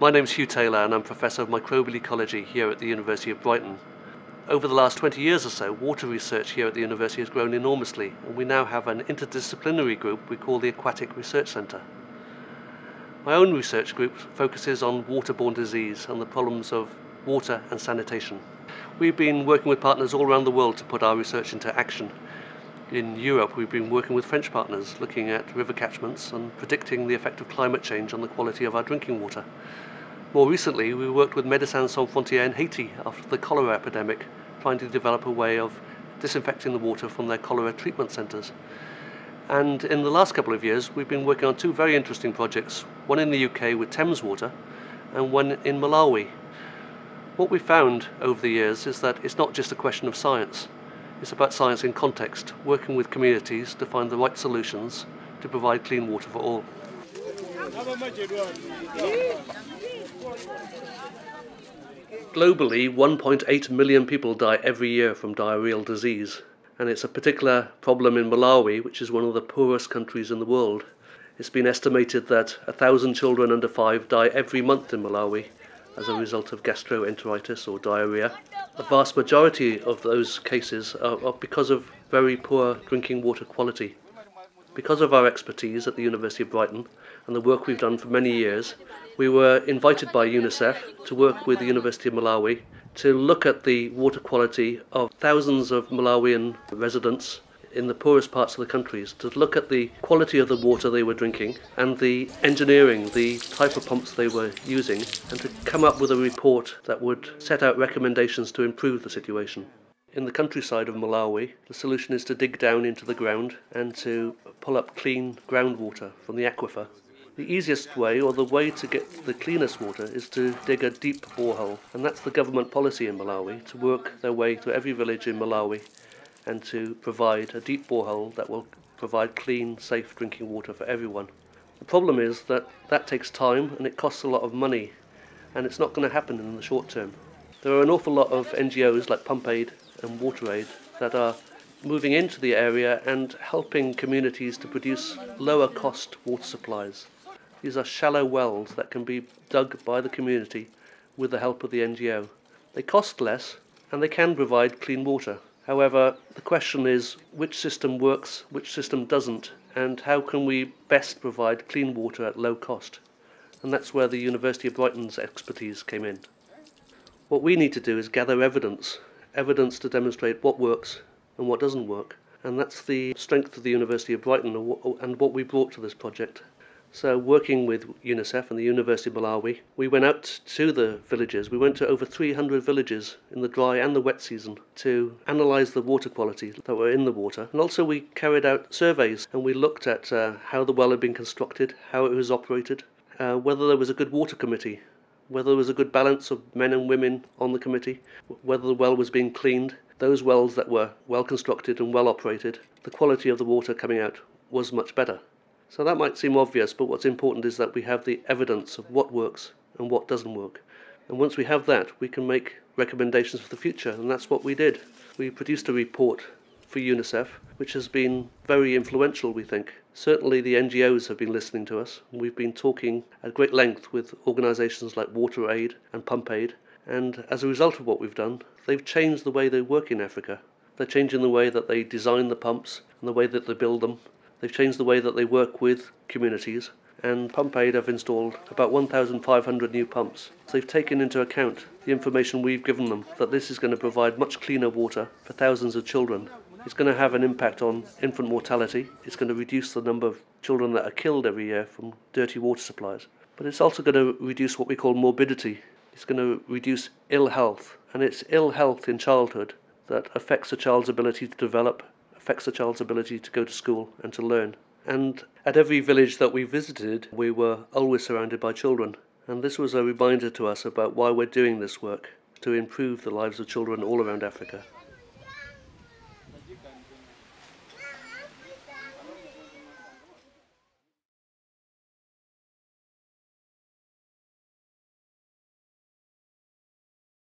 My name's Hugh Taylor and I'm Professor of Microbial Ecology here at the University of Brighton. Over the last 20 years or so, water research here at the university has grown enormously, and we now have an interdisciplinary group we call the Aquatic Research Centre. My own research group focuses on waterborne disease and the problems of water and sanitation. We've been working with partners all around the world to put our research into action. In Europe, we've been working with French partners looking at river catchments and predicting the effect of climate change on the quality of our drinking water. More recently, we worked with Médecins Sans Frontières in Haiti after the cholera epidemic, trying to develop a way of disinfecting the water from their cholera treatment centres. And in the last couple of years, we've been working on two very interesting projects, one in the UK with Thames Water and one in Malawi. What we've found over the years is that it's not just a question of science. It's about science in context, working with communities to find the right solutions to provide clean water for all. Globally, 1.8 million people die every year from diarrheal disease, and it's a particular problem in Malawi, which is one of the poorest countries in the world. It's been estimated that 1,000 children under 5 die every month in Malawi as a result of gastroenteritis or diarrhea. The vast majority of those cases are because of very poor drinking water quality. Because of our expertise at the University of Brighton and the work we've done for many years, we were invited by UNICEF to work with the University of Malawi to look at the water quality of thousands of Malawian residents in the poorest parts of the countries, to look at the quality of the water they were drinking and the engineering, the type of pumps they were using, and to come up with a report that would set out recommendations to improve the situation. In the countryside of Malawi, the solution is to dig down into the ground and to pull up clean groundwater from the aquifer. The easiest way, or the way to get the cleanest water, is to dig a deep borehole, and that's the government policy in Malawi, to work their way to every village in Malawi and to provide a deep borehole that will provide clean, safe drinking water for everyone. The problem is that that takes time and it costs a lot of money, and it's not going to happen in the short term. There are an awful lot of NGOs like Pump Aid and WaterAid that are moving into the area and helping communities to produce lower cost water supplies. These are shallow wells that can be dug by the community with the help of the NGO. They cost less and they can provide clean water. However, the question is which system works, which system doesn't, and how can we best provide clean water at low cost? And that's where the University of Brighton's expertise came in. What we need to do is gather evidence to demonstrate what works and what doesn't work. And that's the strength of the University of Brighton and what we brought to this project. So working with UNICEF and the University of Malawi, we went out to the villages. We went to over 300 villages in the dry and the wet season to analyse the water quality that were in the water. And also we carried out surveys and we looked at how the well had been constructed, how it was operated, whether there was a good water committee, whether there was a good balance of men and women on the committee, whether the well was being cleaned. Those wells that were well constructed and well operated, the quality of the water coming out was much better. So that might seem obvious, but what's important is that we have the evidence of what works and what doesn't work. And once we have that, we can make recommendations for the future, and that's what we did. We produced a report for UNICEF, which has been very influential, we think. Certainly the NGOs have been listening to us. We've been talking at great length with organisations like WaterAid and Pump Aid, and as a result of what we've done, they've changed the way they work in Africa. They're changing the way that they design the pumps and the way that they build them. They've changed the way that they work with communities, and Pump Aid have installed about 1,500 new pumps. So they've taken into account the information we've given them, that this is going to provide much cleaner water for thousands of children. It's going to have an impact on infant mortality. It's going to reduce the number of children that are killed every year from dirty water supplies. But it's also going to reduce what we call morbidity. It's going to reduce ill health, and it's ill health in childhood that affects a child's ability to develop, affects a child's ability to go to school and to learn. And at every village that we visited, we were always surrounded by children. And this was a reminder to us about why we're doing this work, to improve the lives of children all around Africa.